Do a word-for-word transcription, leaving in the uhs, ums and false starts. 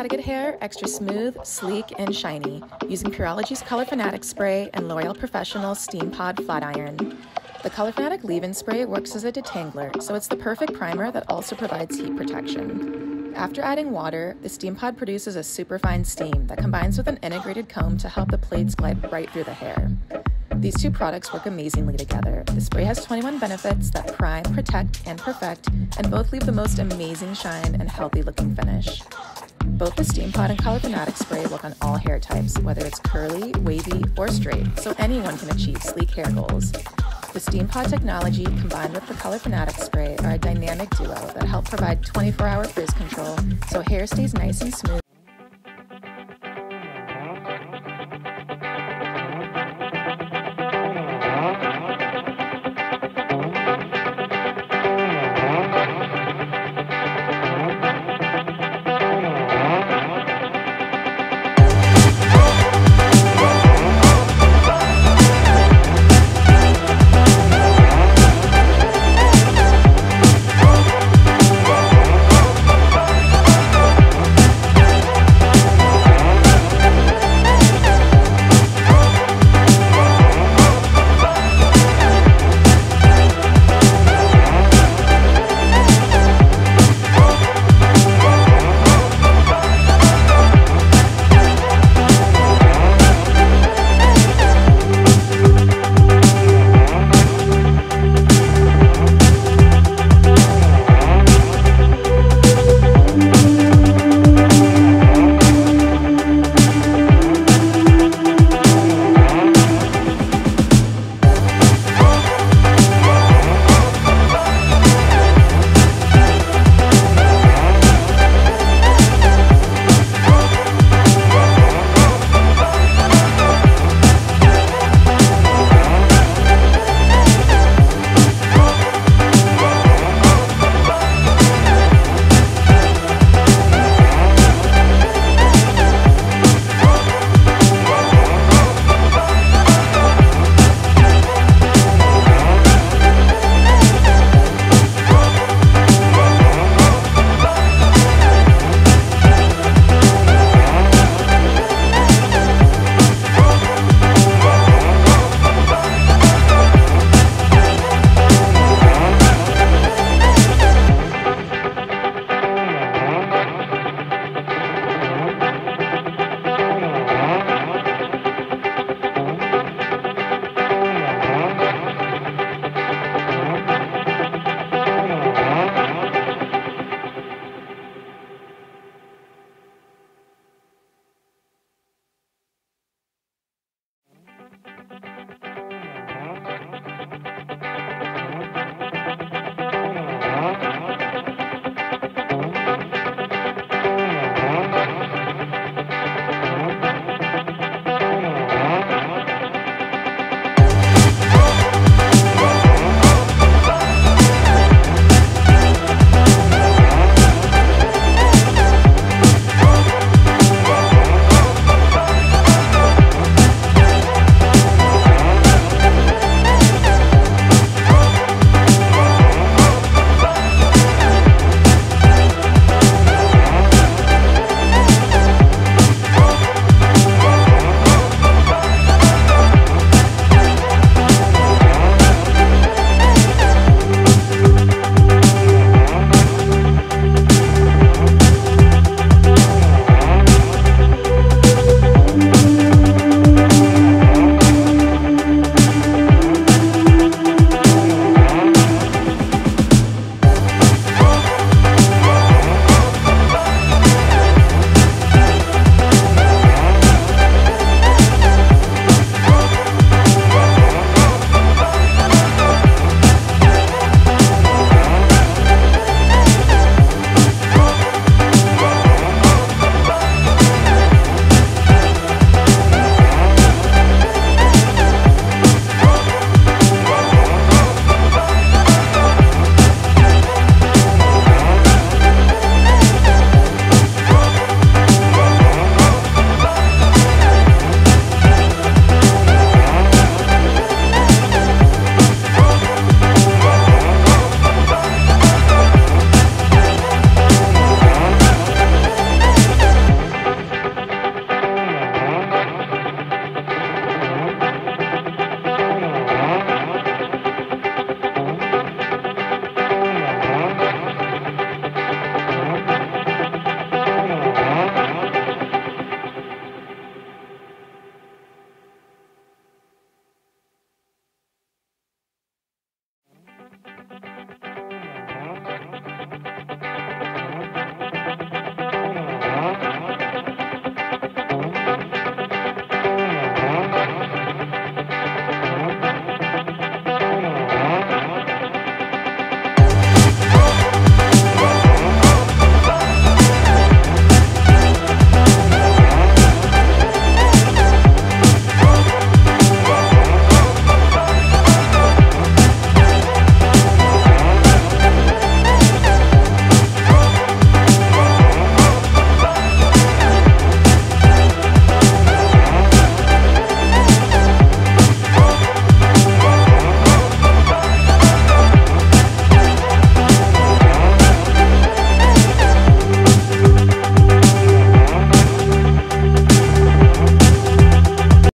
how to get hair extra smooth, sleek, and shiny using Pureology's Color Fanatic Spray and L'Oreal Professionnel Steam Pod Flat Iron. The Color Fanatic leave-in spray works as a detangler, so it's the perfect primer that also provides heat protection. After adding water, the steam pod produces a superfine steam that combines with an integrated comb to help the plates glide right through the hair. These two products work amazingly together. The spray has twenty-one benefits that prime, protect, and perfect, and both leave the most amazing shine and healthy-looking finish. Both the Steam Pod and Color Fanatic Spray work on all hair types, whether it's curly, wavy, or straight, so anyone can achieve sleek hair goals. The Steam Pod technology combined with the Color Fanatic Spray are a dynamic duo that help provide twenty-four hour frizz control so hair stays nice and smooth.